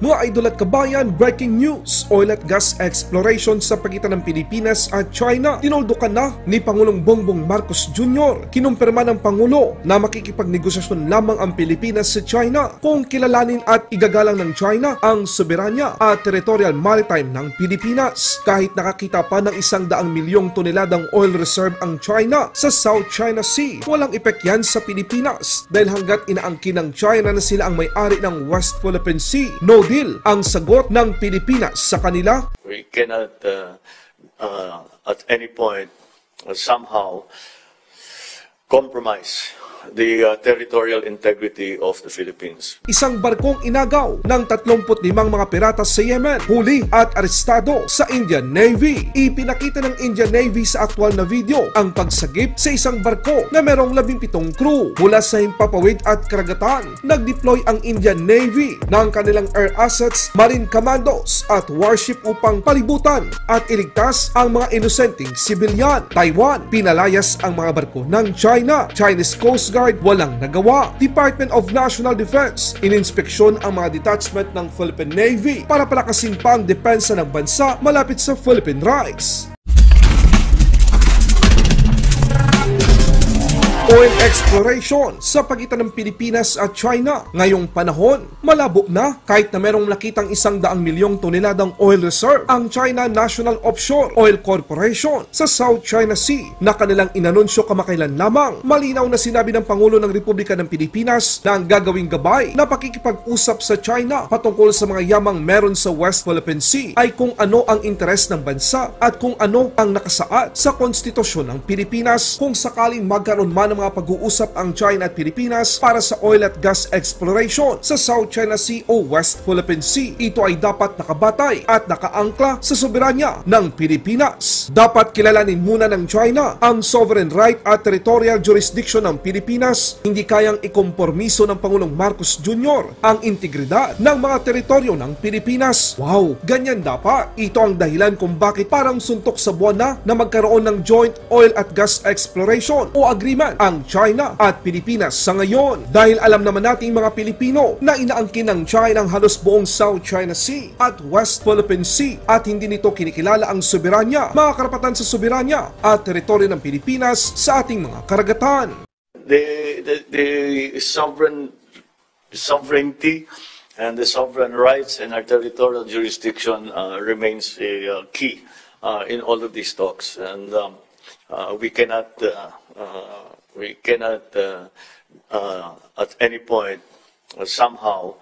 Mga idol at kabayan, breaking news! Oil at gas exploration sa pagitan ng Pilipinas at China. Tinoldukan na ni Pangulong Bongbong Marcos Jr. Kinumpirma ng Pangulo na makikipagnegosasyon lamang ang Pilipinas sa China kung kilalanin at igagalang ng China ang soberanya at territorial maritime ng Pilipinas. Kahit nakakita pa ng 100 milyong toneladang oil reserve ang China sa South China Sea, walang epekto yan sa Pilipinas dahil hanggat inaangkin ng China na sila ang may-ari ng West Philippine Sea, no deal ang sagot ng Pilipinas sa kanila. We cannot at any point somehow compromise the territorial integrity of the Philippines. Isang barkong inagaw ng 35 mga pirata sa Yemen, huli at arestado sa Indian Navy. Ipinakita ng Indian Navy sa aktual na video ang pagsagip sa isang barko na merong 17 crew. Mula sa himpapawid at karagatan, nagdeploy ang Indian Navy ng kanilang air assets, marine commandos at warship upang palibutan at iligtas ang mga inosenteng sibilyan. Taiwan, pinalayas ang mga barko ng China. Chinese Coast Guard, walang nagawa. Department of National Defense, ininspeksyon ang mga detachment ng Philippine Navy para palakasin pa ang depensa ng bansa malapit sa Philippine Rise. Oil exploration sa pagitan ng Pilipinas at China. Ngayong panahon, malabo na kahit na merong nakitang 100 milyong toneladang oil reserve ang China National Offshore Oil Corporation sa South China Sea na kanilang inanunsyo kamakailan lamang. Malinaw na sinabi ng Pangulo ng Republika ng Pilipinas na ang gagawing gabay na pakikipag-usap sa China patungkol sa mga yamang meron sa West Philippine Sea ay kung ano ang interes ng bansa at kung ano ang nakasaad sa konstitusyon ng Pilipinas. Kung sakaling magkaroon man mga pag-uusap ang China at Pilipinas para sa oil at gas exploration sa South China Sea o West Philippine Sea, ito ay dapat nakabatay at nakaangkla sa soberanya ng Pilipinas. Dapat kilalanin muna ng China ang sovereign right at territorial jurisdiction ng Pilipinas. Hindi kayang ikompormiso ng Pangulong Marcos Jr. ang integridad ng mga teritoryo ng Pilipinas. Wow! Ganyan dapat! Ito ang dahilan kung bakit parang suntok sa buwan na magkaroon ng joint oil at gas exploration o agreement ang China at Pilipinas sa ngayon. Dahil alam naman nating mga Pilipino na inaangkin ng China ang halos buong South China Sea at West Philippine Sea at hindi nito kinikilala ang soberanya, mga karapatan sa soberanya at teritoryo ng Pilipinas sa ating mga karagatan. The sovereignty and the sovereign rights and our territorial jurisdiction remains key in all of these talks, and we cannot at any point somehow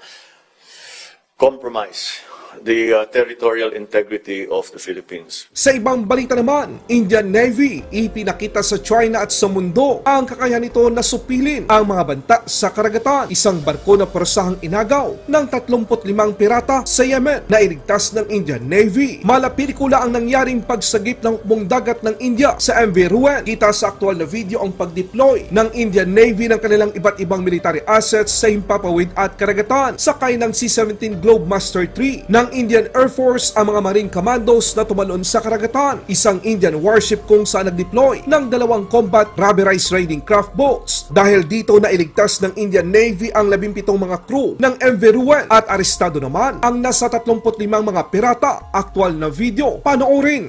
compromise the territorial integrity of the Philippines. Sa ibang balita naman, Indian Navy, ipinakita sa China at sa mundo ang kakayahan nito na supilin ang mga banta sa karagatan. Isang barko na persahang inagaw ng 35 pirata sa Yemen na iligtas ng Indian Navy. Malapelikula ang nangyaring pagsagip ng hukbong dagat ng India sa MV Ruen. Kita sa aktual na video ang pagdeploy ng Indian Navy ng kanilang iba't ibang military assets sa himpapawid at karagatan, sakay ng C-17 Globemaster III ng Indian Air Force, ang mga marine commandos na tumalon sa karagatan. Isang Indian warship kung saan nag-deploy ng 2 combat rubberized raiding craft boats. Dahil dito na iligtas ng Indian Navy ang 17 mga crew ng MV Ruen at arestado naman ang nasa 35 mga pirata. Aktual na video, panoorin.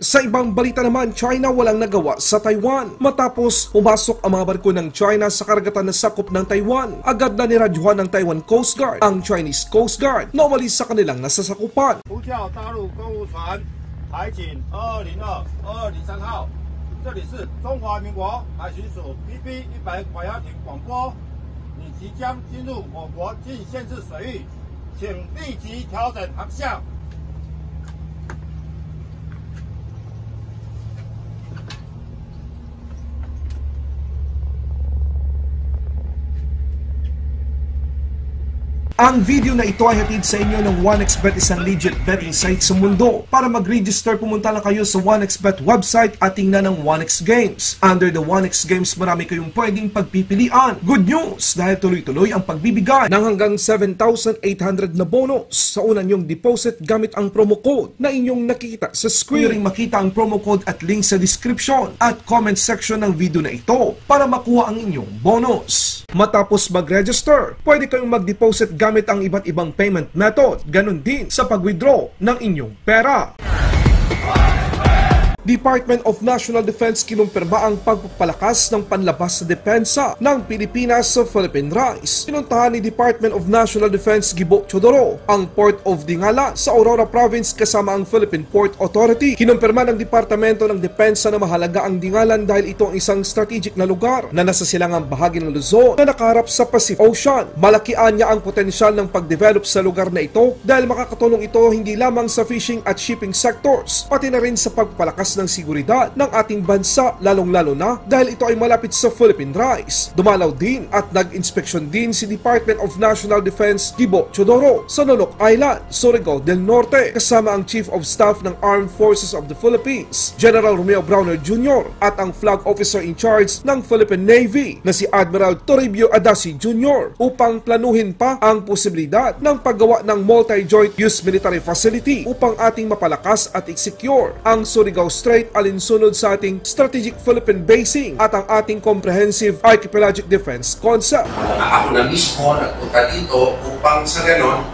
Sa ibang balita naman, China walang nagawa sa Taiwan. Matapos pumasok ang mga barko ng China sa karagatan na sakop ng Taiwan, agad na niradyuhan ng Taiwan Coast Guard ang Chinese Coast Guard na umalis sa kanilang nasasakupan. Ang video na ito ay hatid sa inyo ng 1xBet, isang legit betting site sa mundo. Para mag-register, pumunta lang kayo sa 1xBet website at tingnan ang 1xGames. Under the 1xGames, marami kayong pwedeng pagpipilian. Good news! Dahil tuloy-tuloy ang pagbibigay ng hanggang 7,800 na bonus sa una niyong deposit gamit ang promo code na inyong nakita sa screen. Ring makita ang promo code at link sa description at comment section ng video na ito para makuha ang inyong bonus. Matapos mag-register, pwede kayong mag-deposit gamit ang iba't ibang payment method, ganun din sa pag-withdraw ng inyong pera. Department of National Defense kinumpirma ang pagpapalakas ng panlabas sa depensa ng Pilipinas sa Philippine Rise. Pinuntahan ni Department of National Defense Gibo Teodoro ang Port of Dingalan sa Aurora Province kasama ang Philippine Port Authority. Kinumpirma ng Departamento ng Depensa na mahalaga ang Dingalan dahil ito ang isang strategic na lugar na nasa silangang bahagi ng Luzon na nakaharap sa Pacific Ocean. Malakian niya ang potensyal ng pagdevelop sa lugar na ito dahil makakatulong ito hindi lamang sa fishing at shipping sectors pati na rin sa pagpapalakas ng seguridad ng ating bansa, lalong-lalo na dahil ito ay malapit sa Philippine Rise. Dumalaw din at nag-inspeksyon din si Department of National Defense Gibo Teodoro sa Sonoluk Island, Surigao del Norte kasama ang Chief of Staff ng Armed Forces of the Philippines, General Romeo Browner Jr. at ang Flag Officer in Charge ng Philippine Navy na si Admiral Toribio Adasi Jr. upang planuhin pa ang posibilidad ng paggawa ng multi-joint use military facility upang ating mapalakas at i-secure ang Surigao Strait alinsunod sa ating strategic Philippine basing at ang ating comprehensive archipelagic defense concept. Ako na mismo nagpunta dito upang sa ganon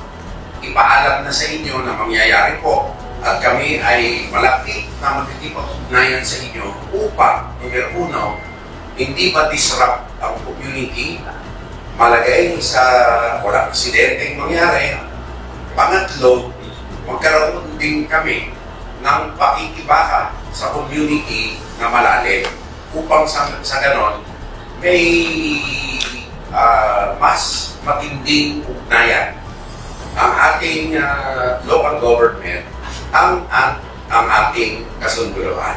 ipaalam na sa inyo na mangyayari po at kami ay malapit na makikipag-ugnayan sa inyo upang, numero uno, hindi ma-disrupt ang community, malagay sa walang aksidente mangyari. Pangatlo, magkaroon din kami ng pakikibaka sa community na malalim upang sa ganon may mas matinding ugnayan ang ating local government ang ating kasunduan.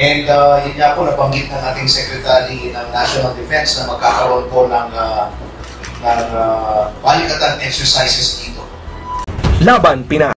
And yun nga po, nabanggit ng ating Secretary ng National Defense na magkakaroon po ng palikatan exercises dito. Laban Pinas.